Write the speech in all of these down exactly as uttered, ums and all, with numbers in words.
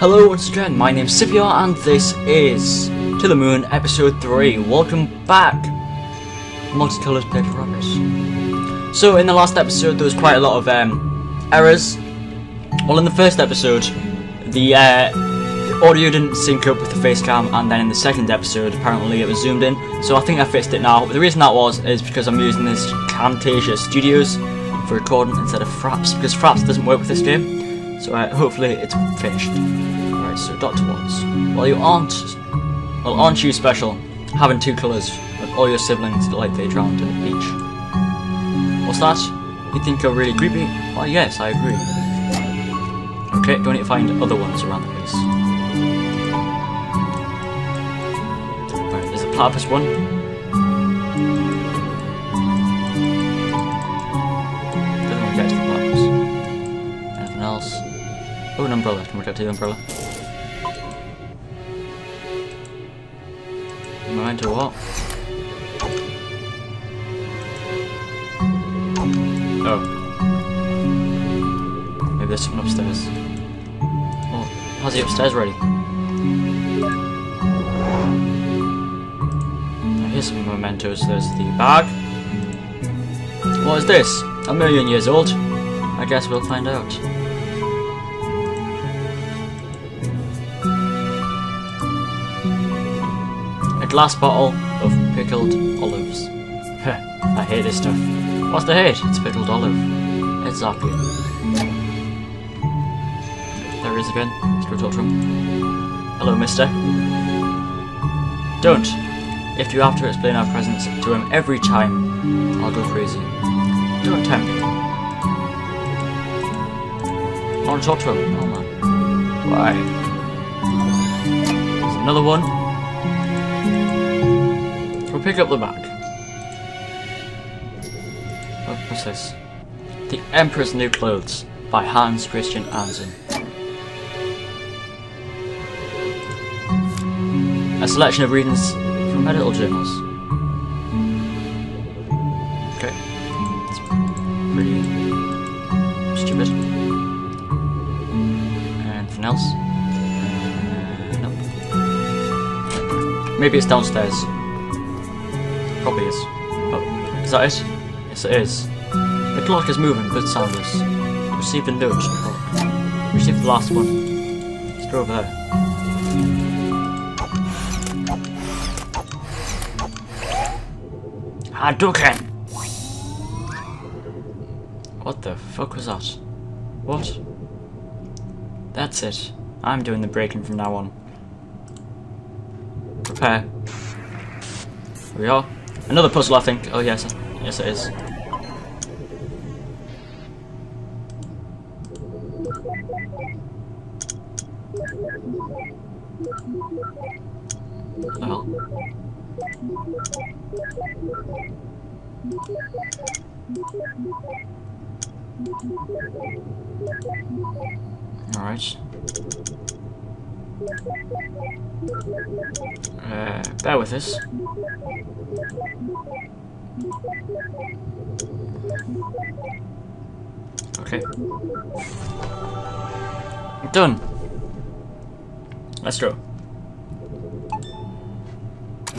Hello, what's up, Jen? My name's Cipyaar, and this is To The Moon, Episode three. Welcome back, Multicoloured Paper Wrappers. So, in the last episode, there was quite a lot of um, errors. Well, in the first episode, the, uh, the audio didn't sync up with the face cam, and then in the second episode, apparently it was zoomed in. So I think I fixed it now. But the reason that was is because I'm using this Camtasia Studios for recording instead of Fraps, because Fraps doesn't work with this game. So uh, hopefully it's finished. Alright, so Doctor Watts, well you aren't, well aren't you special, having two colours, with all your siblings like they drowned in the beach. What's that? You think you're really creepy? Well yes, I agree. Okay, do I need to find other ones around the place? Right, there's the platypus one. Doesn't want to get to the platypus. Anything else? Oh, an umbrella. Can we get to the umbrella? Am I into what? Oh. Maybe there's something upstairs. How's he upstairs already? Now here's some mementos. There's the bag. What is this? A million years old? I guess we'll find out. A glass bottle of pickled olives. Heh, I hate this stuff. What's the hate? It's pickled olive. Exactly. There he is again. Let's go talk to him. Hello, mister. Don't. If you have to explain our presence to him every time, I'll go crazy. Don't tempt me. I want to talk to him. Oh man. Why? There's another one. We'll pick up the back. Oh, what's this? The Emperor's New Clothes by Hans Christian Andersen. A selection of readings from medical journals. Okay. That's pretty stupid. Anything else? Uh, nope. Maybe it's downstairs. Probably is. Oh, is that it? Yes, it is. The clock is moving, but soundless. Received a note. Oh. Received the last one. Let's go over there. Hadouken! What the fuck was that? What? That's it. I'm doing the breaking from now on. Prepare. Here we are. Another puzzle, I think. Oh yes, yes it is. What the hell? Alright. Uh, bear with us. Okay. Done. Let's go.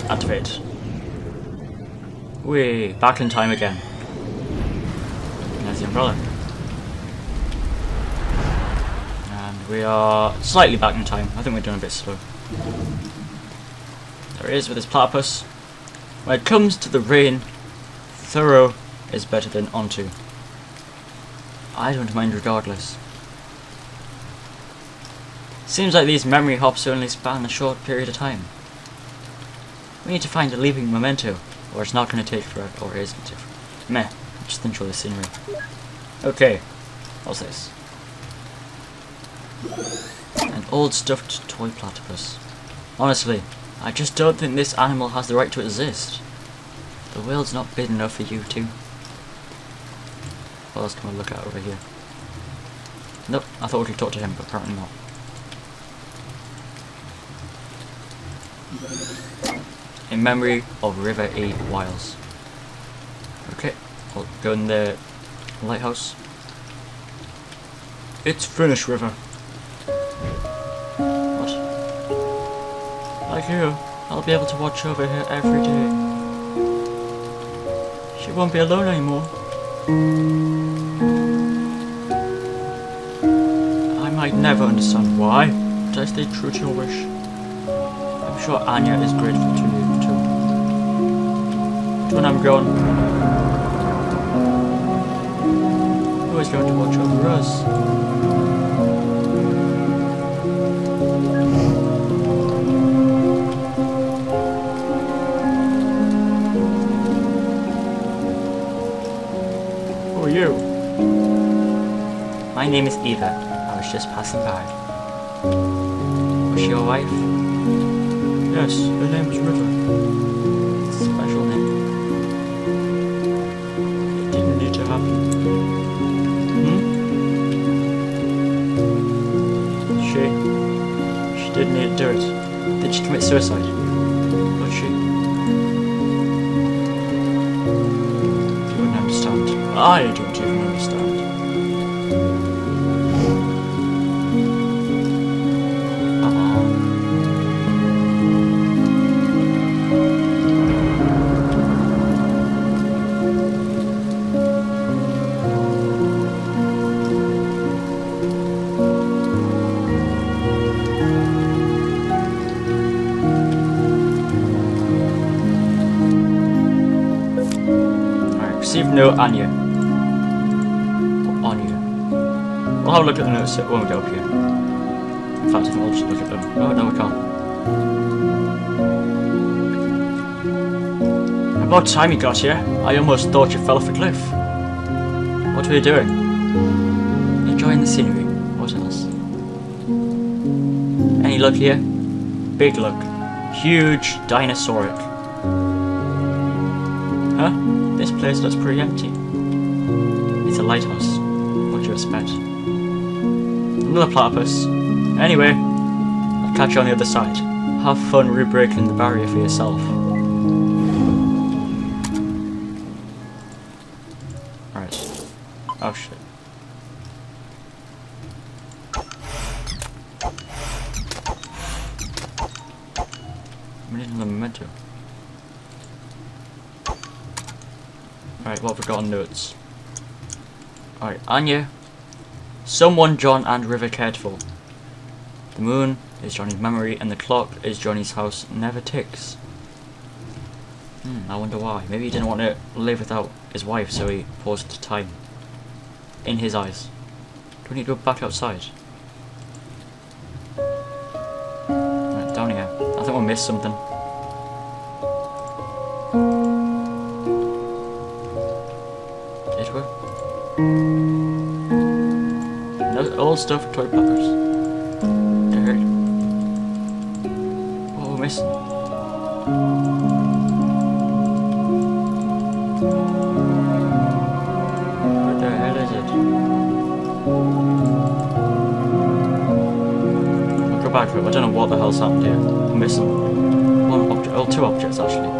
Activate. Whee! Back in time again. There's the umbrella. And we are slightly back in time. I think we're doing a bit slow. There it is with this platypus. When it comes to the rain, thorough is better than onto. I don't mind regardless. Seems like these memory hops only span a short period of time. We need to find a leaping memento, or it's not going to take forever, or it is going to take forever. Meh, just enjoy the scenery. Okay, what's this? An old stuffed toy platypus. Honestly, I just don't think this animal has the right to exist. The world's not big enough for you two. What else can we look at over here? Nope, I thought we could talk to him, but apparently not. In memory of River E. Wiles. Okay, I'll go in the lighthouse. It's finished, River. like you, I'll be able to watch over her every day. She won't be alone anymore. I might never understand why, but I stayed true to your wish. I'm sure Anya is grateful to you too. But when I'm gone, who is going to watch over us? You. My name is Eva. I was just passing by. Was she your wife? Yes, her name was River. It's a special name. It didn't need to happen. Hmm? She. She didn't need to do it. Did she commit suicide? But she. You wouldn't understand. I do. No, Anya. Anya. We'll have a look at the notes that won't help you. In fact, I can also look at them. Oh, no, we can't. About time you got here. I almost thought you fell off a cliff. What were you doing? Enjoying the scenery. What else? Any luck here? Big luck. Huge dinosauric. Huh? This place looks pretty empty. It's a lighthouse. What do you expect? Another platypus. Anyway, I'll catch you on the other side. Have fun re-breaking the barrier for yourself. Right. Oh shit. I'm needing the memento. Alright, what have we got on notes? Alright, Anya. Someone John and River cared for. The moon is Johnny's memory and the clock is Johnny's house never ticks. Hmm, I wonder why. Maybe he didn't want to live without his wife, so he paused the time. In his eyes. Do we need to go back outside? Right, down here. I think we'll miss something. Old stuff, toy poppers. Dirt. What are we missing? What the hell is it? I'll go back to it. I don't know what the hell's happened here. I'm missing one object. Oh, two objects actually.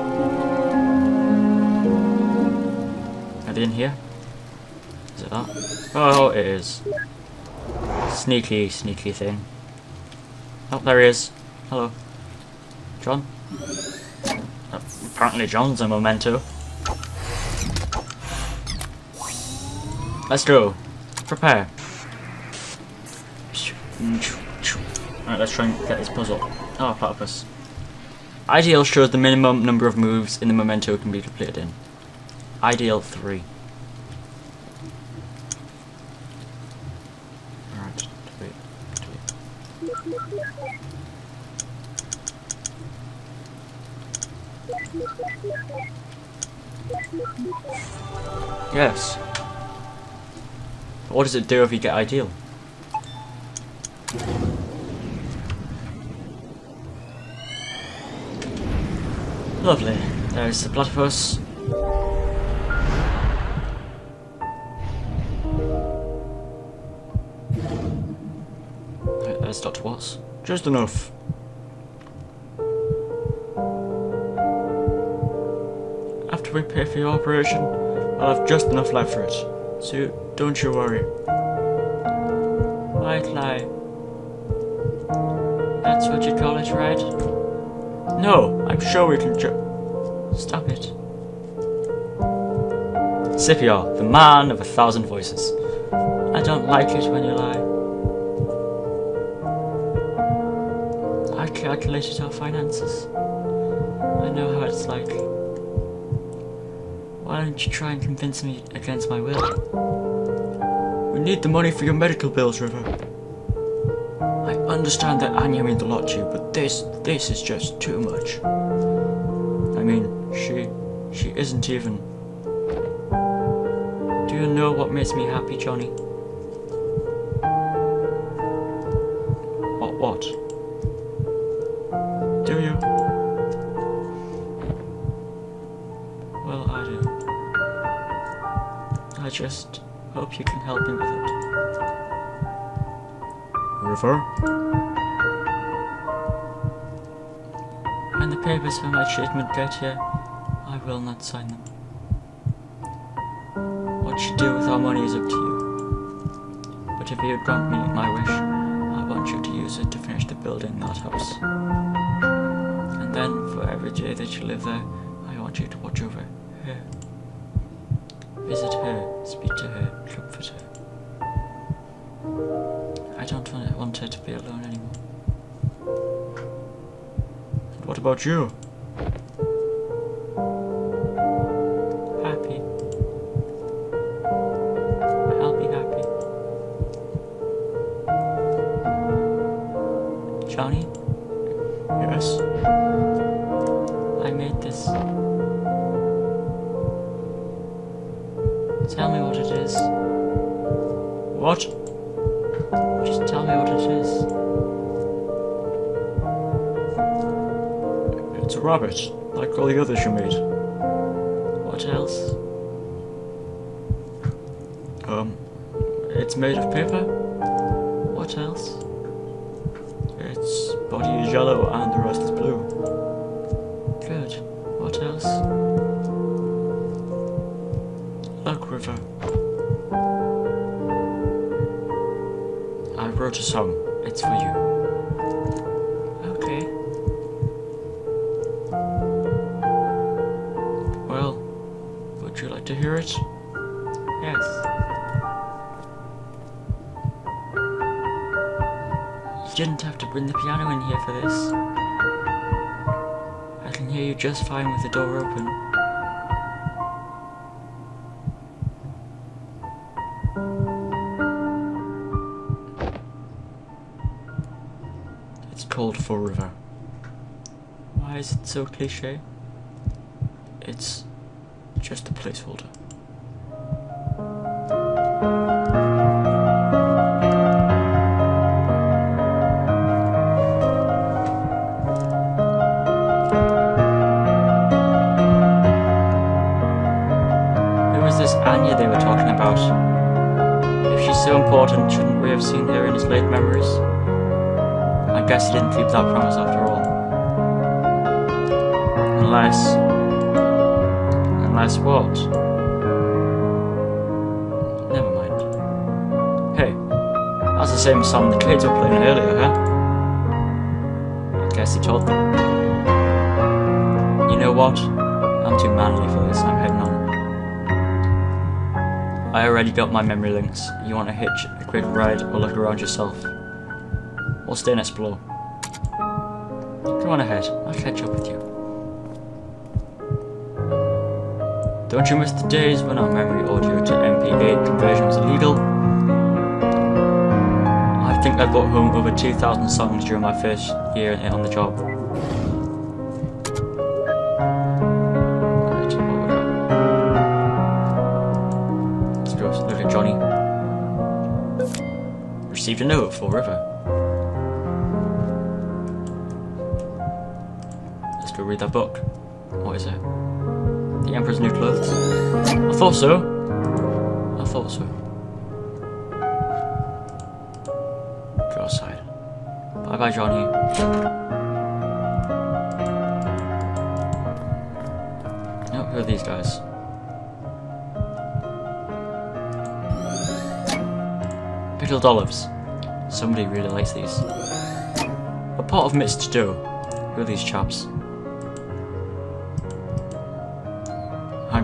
Are they in here? Is it that? Oh, it is. Sneaky, sneaky thing. Oh, there he is. Hello. John? Apparently John's a memento. Let's go. Prepare. Alright, let's try and get this puzzle. Oh, platypus. I D L shows the minimum number of moves in the memento can be completed in. I D L three. Yes. What does it do if you get I D L? Lovely. There's the platypus. There's Doctor Watts. Just enough. After we pay for your operation, I'll have just enough left for it, so don't you worry. White lie. That's what you call it, right? No, I'm sure we can ju- Stop it. Scipio, the man of a thousand voices. I don't like it when you lie. I calculated our finances. I know how it's like. Why don't you try and convince me against my will? We need the money for your medical bills, River. I understand that Anya means a lot to you, but this, this is just too much. I mean, she, she isn't even. Do you know what makes me happy, Johnny? What, what? Do you? Well, I do. I just hope you can help me with it. River? When the papers for my treatment get here, I will not sign them. What you do with our money is up to you. But if you grant me my wish, I want you to use it to finish the building, that house. And then, for every day that you live there, I want you to watch over her. Visit her, speak to her, comfort her. I don't want her to be alone anymore. And what about you? Johnny? Yes? I made this. Tell me what it is. What? Just tell me what it is. It's a rabbit, like all the others you made. What else? Um, it's made of paper. What else? Its body is yellow and the rest is blue. Good. What else? Look, River. I wrote a song. It's for you. Okay. Well, would you like to hear it? Yes. You didn't have to bring the piano in here for this. I can hear you just fine with the door open. It's called Fall River. Why is it so cliche? It's just a placeholder. Anya they were talking about. If she's so important, shouldn't we have seen her in his late memories? I guess he didn't keep that promise after all. Unless... Unless what? Never mind. Hey, that's the same song the kids were playing earlier, huh? I guess he told them. You know what? I'm too manly for this, I'm heading on. I already got my memory links. You want to hitch a quick ride or look around yourself? We'll stay and explore. Come on ahead, I'll catch up with you. Don't you miss the days when our memory audio to M P eight conversion was illegal? I think I brought home over two thousand songs during my first year on the job. Received a note at Fall River. Let's go read that book. What is it? The Emperor's New Clothes? I thought so. I thought so. Go outside. Bye bye, Johnny. Nope, who are these guys? Pickled olives. Somebody really likes these. A pot of Mister Do. Who are these chaps?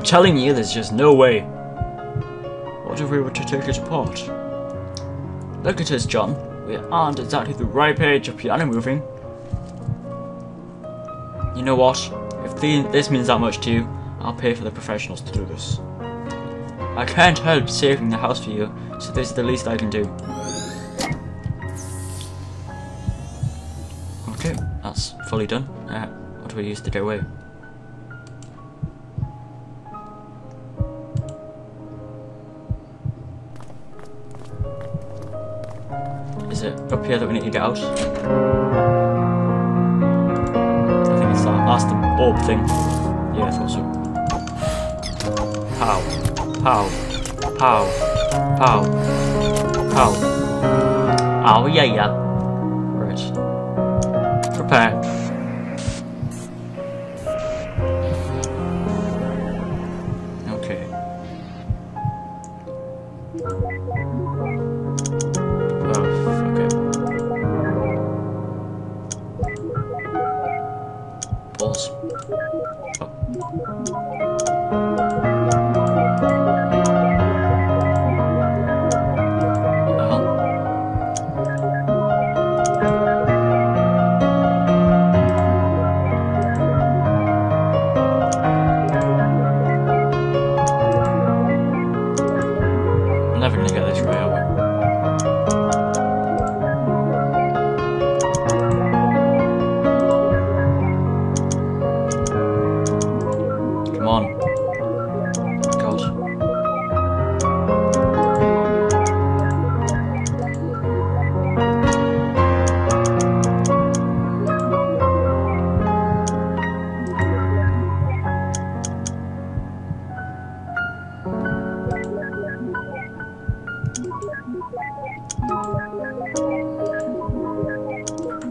telling you, there's just no way. What if we were to take it apart? Look at us, John. We aren't exactly the ripe age of piano moving. You know what? If the, this means that much to you, I'll pay for the professionals to do this. I can't help saving the house for you, so this is the least I can do. Okay, that's fully done. Uh, what do we use to get away? Is it up here that we need to get out? I think it's that. That's the orb thing. Yeah, I thought so. How? Pow, pow, pow, pow. Oh yeah, yeah. Right. Prepare. Okay. Oh, okay. Balls. Oh.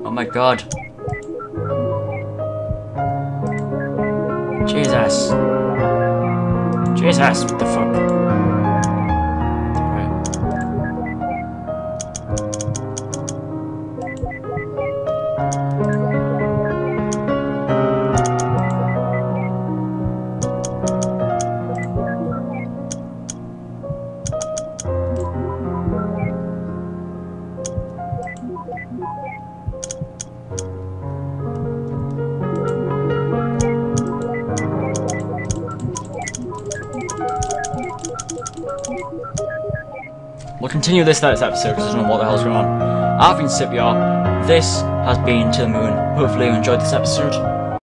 Oh my god. Jesus. Jesus, what the fuck? We'll continue this next episode because I don't know what the hell's going on. I've been Cipyaar. This has been To The Moon. Hopefully you enjoyed this episode.